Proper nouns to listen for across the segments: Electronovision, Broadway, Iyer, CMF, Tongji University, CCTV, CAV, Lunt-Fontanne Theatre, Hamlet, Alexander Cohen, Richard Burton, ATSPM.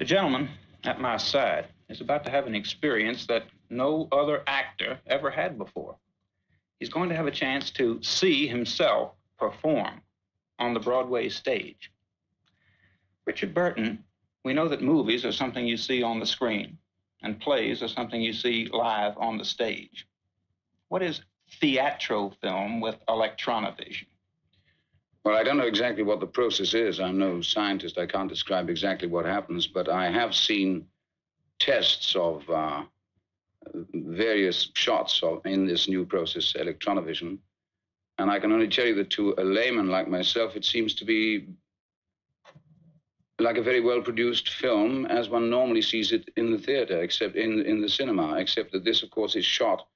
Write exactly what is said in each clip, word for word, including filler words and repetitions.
The gentleman at my side is about to have an experience that no other actor ever had before. He's going to have a chance to see himself perform on the Broadway stage. Richard Burton, we know that movies are something you see on the screen, and plays are something you see live on the stage. What is theatro film with Electronovision? Well, I don't know exactly what the process is. I'm no scientist. I can't describe exactly what happens, but I have seen tests of uh, various shots of, in this new process, Electronovision. And I can only tell you that to a layman like myself, it seems to be like a very well-produced film as one normally sees it in the theater, except in, in the cinema, except that this, of course, is shot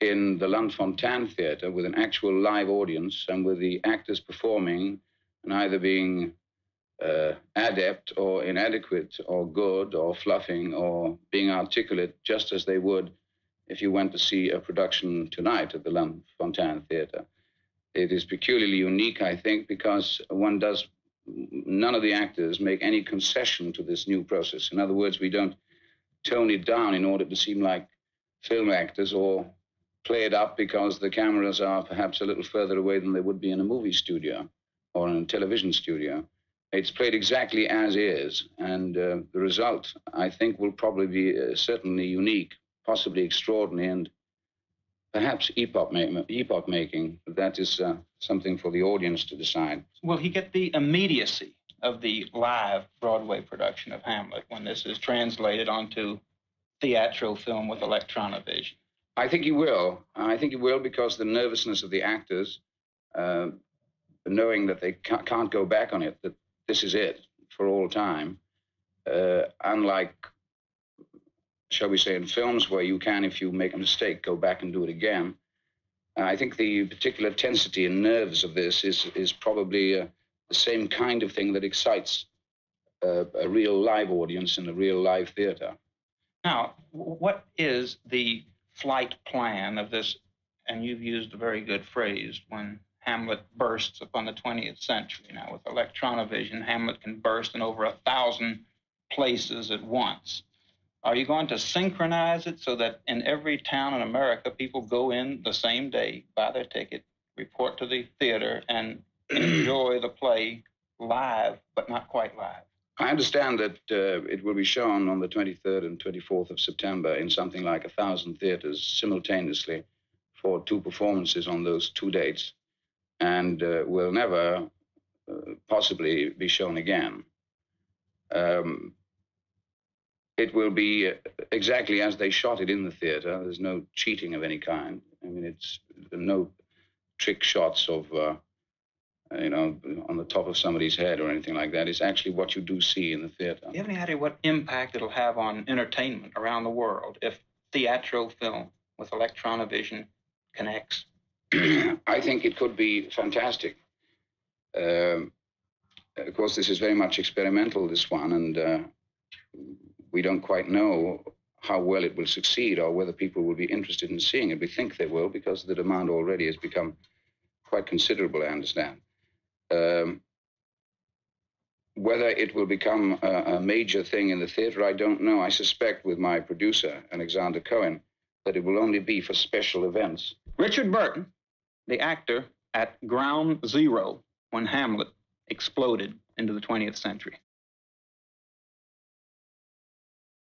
in the Lunt-Fontanne Theatre with an actual live audience and with the actors performing and either being uh, adept or inadequate or good or fluffing or being articulate, just as they would if you went to see a production tonight at the Lunt-Fontanne Theatre. It is peculiarly unique, I think, because one does, none of the actors make any concession to this new process. In other words, we don't tone it down in order to seem like film actors or play it up because the cameras are perhaps a little further away than they would be in a movie studio or in a television studio. It's played exactly as is, and uh, the result, I think, will probably be uh, certainly unique, possibly extraordinary, and perhaps epoch-making. Epoch that is uh, something for the audience to decide. Will he get the immediacy of the live Broadway production of Hamlet when this is translated onto theatro film with Electronovision? I think he will. I think he will because the nervousness of the actors, uh, knowing that they ca can't go back on it, that this is it for all time, uh, unlike, shall we say, in films where you can, if you make a mistake, go back and do it again. Uh, I think the particular tensity and nerves of this is, is probably uh, the same kind of thing that excites uh, a real live audience in a real live theater. Now, what is the flight plan of this, and you've used a very good phrase, when Hamlet bursts upon the twentieth century. Now, with Electronovision, Hamlet can burst in over a thousand places at once. Are you going to synchronize it so that in every town in America, people go in the same day, buy their ticket, report to the theater, and enjoy the play live, but not quite live? I understand that uh, it will be shown on the twenty-third and twenty-fourth of September in something like a thousand theaters simultaneously for two performances on those two dates, and uh, will never uh, possibly be shown again. Um, it will be exactly as they shot it in the theater. There's no cheating of any kind. I mean, it's no trick shots of uh, you know, on the top of somebody's head or anything like that. It's actually what you do see in the theater. Do you have any idea what impact it'll have on entertainment around the world if theatro film with Electronovision connects? I think it could be fantastic. Um, of course, this is very much experimental, this one, and uh, we don't quite know how well it will succeed or whether people will be interested in seeing it. We think they will because the demand already has become quite considerable, I understand. Um, whether it will become a, a major thing in the theater, I don't know. I suspect with my producer, Alexander Cohen, that it will only be for special events. Richard Burton, the actor at ground zero when Hamlet exploded into the twentieth century.